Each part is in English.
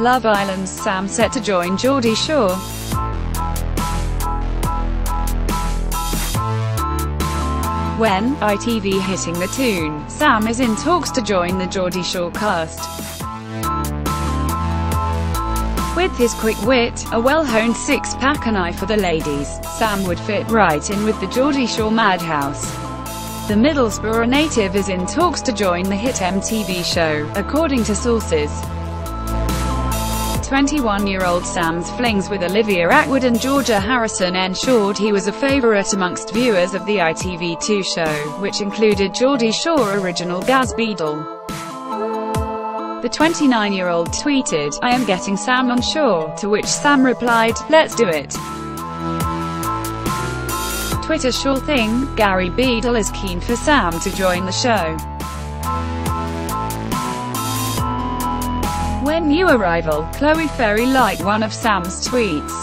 Love Island's Sam set to join Geordie Shore. When ITV hitting the tune, Sam is in talks to join the Geordie Shore cast. With his quick wit, a well-honed six-pack and eye for the ladies, Sam would fit right in with the Geordie Shore madhouse. The Middlesbrough native is in talks to join the hit MTV show, according to sources. 21-year-old Sam's flings with Olivia Attwood and Georgia Harrison ensured he was a favourite amongst viewers of the ITV 2 show, which included Geordie Shore original Gaz Beadle. The 29-year-old tweeted, "I am getting Sam on shore," to which Sam replied, "Let's do it." Twitter sure thing, Gary Beadle is keen for Sam to join the show. When new arrival, Chloe Ferry liked one of Sam's tweets.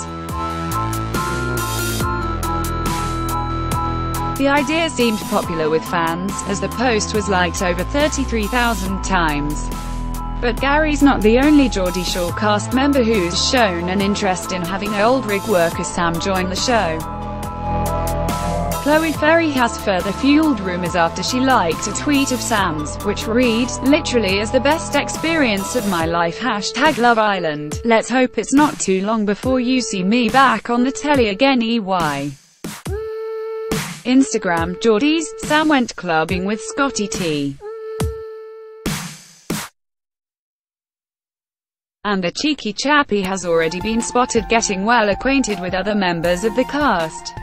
The idea seemed popular with fans, as the post was liked over 33,000 times. But Gary's not the only Geordie Shore cast member who's shown an interest in having old rig worker Sam join the show. Chloe Ferry has further fueled rumours after she liked a tweet of Sam's, which reads, "Literally is the best experience of my life. #LoveIsland. Let's hope it's not too long before you see me back on the telly again. EY." Instagram, Geordies, Sam went clubbing with Scotty T. And the cheeky chappie has already been spotted getting well acquainted with other members of the cast.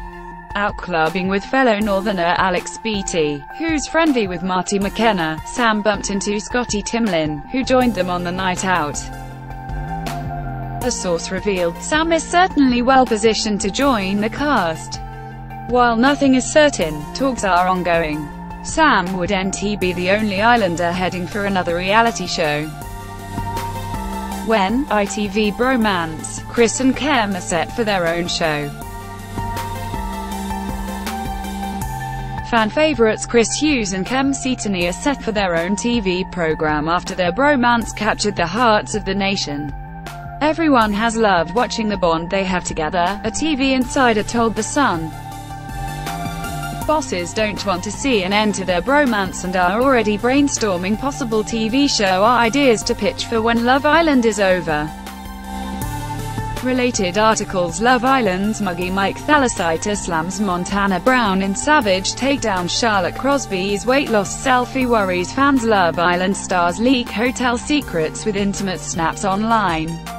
Out clubbing with fellow Northerner Alex Beattie, who's friendly with Marty McKenna, Sam bumped into Scotty Timlin, who joined them on the night out. A source revealed, Sam is certainly well positioned to join the cast. While nothing is certain, talks are ongoing. Sam would NT be the only Islander heading for another reality show. When ITV bromance, Chris and Kem are set for their own show. Fan favourites Chris Hughes and Kem Cetinay are set for their own TV programme after their bromance captured the hearts of the nation. "Everyone has loved watching the bond they have together," a TV insider told The Sun. Bosses don't want to see an end to their bromance and are already brainstorming possible TV show ideas to pitch for when Love Island is over. Related articles: Love Island's Muggy Mike Thalassitis slams Montana Brown in savage takedown, Charlotte Crosby's weight loss selfie worries fans, Love Island stars leak hotel secrets with intimate snaps online.